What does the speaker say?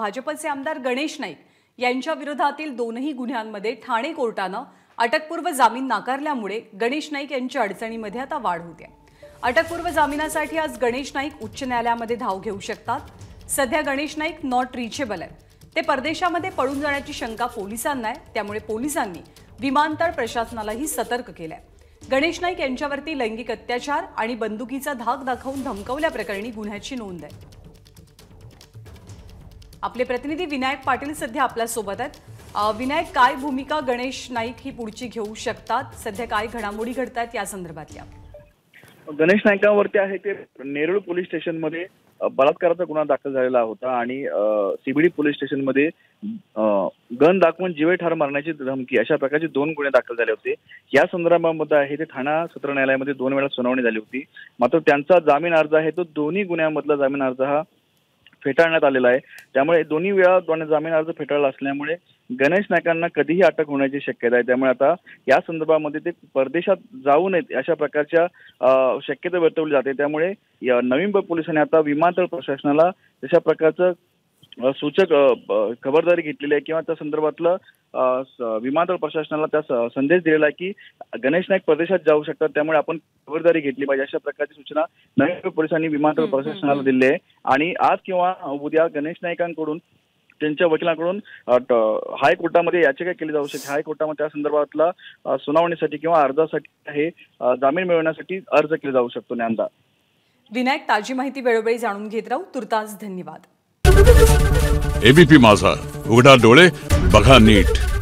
भाजपचे आमदार गणेश नाईक यांच्या विरोधातील दोनही गुन्ह्यांमध्ये ठाणे कोर्टाने अटकपूर्व जामीन नाकारल्यामुळे गणेश नाईक यांच्या अडचणीमध्ये आता वाढ होते। अटकपूर्व जामिनासाठी आज गणेश नाईक उच्च न्यायालयामध्ये धाव घेऊ शकतात। सध्या गणेश नाईक नॉट रिचेबल आहेत। ते परदेशामध्ये पळून जाण्याची शंका पोलिसांना आहे। त्यामुळे पोलिसांनी विमानतळ प्रशासनालाही सतर्क केले आहे। गणेश नाईक यांच्यावरती लैंगिक अत्याचार आणि बंदुकीचा धाक दाखवून धमकवल्या प्रकरणी गुन्ह्याची नोंद आहे। आपले प्रतिनिधी विनायक पाटिल सध्या आपल्या सोबत आहेत। विनायक, काय भूमिका गणेश नाईक ही पुढची घेऊ शकतात? सध्या काय घडामोडी घडतात या संदर्भातल्या? गणेश नाईकांवरती आहे ते नेरुळ पोलीस स्टेशन मध्ये बलात्काराचा गुन्हा दाखल झालेला होता आणि सीबीडी पोलीस स्टेशन मध्ये गन दाखवून जीवेठार मारण्याची धमकी अशा प्रकारचे दोन गुन्हे दाखल झाले होते। या संदर्भामध्ये आहे ते ठाणा सत्र न्यायालयामध्ये 2 वेळा सुनावणी झाली होती। मात्र त्यांचा जामीन अर्ज आहे तो दोन्ही गुन्ह्यांमधला जामीन अर्ज हा फेटाळण्यात आलेला आहे। त्यामुळे दोन्ही वेळा जामीन अर्ज फेटाळला असल्यामुळे गणेश नाईकांना कधीही अटक होण्याची शक्यता आहे। त्यामुळे आता या संदर्भामध्ये ते परदेशात जाऊ नयेत अशा प्रकारच्या शक्यता वर्तवली जाते। त्यामुळे नोव्हेंबर पोलिसांनी आता विमानतळ प्रशासनाला तशा प्रकारचं सूचक खबरदारी घेतलेली आहे किंवा त्या संदर्भातलं विमानतळ प्रशासनाला त्या संदेश दिलेला आहे की गणेश नाईक परदेशात जाऊ शकतात, त्यामुळे आपण खबरदारी घेतली पाहिजे अशा प्रकारची सूचना नवी पोलिसांनी विमानतळ प्रशासनाला दिली आहे। आणि आज किंवा उद्या गणेश नाईकांकडून त्यांच्या वकिलांकडून हायकोर्टामध्ये याचिका केली जाऊ शकते। हायकोर्टामध्ये त्या संदर्भातला सुनावणीसाठी किंवा अर्जासाठी हे जामीन मिळवण्यासाठी अर्ज केला जाऊ शकतो। ज्ञानदा विनायक, ताजी माहिती वेळोवेळी जाणून घेत राहू। तुर्तास धन्यवाद। ABP माझा, उघडा डोळे बघा नीट।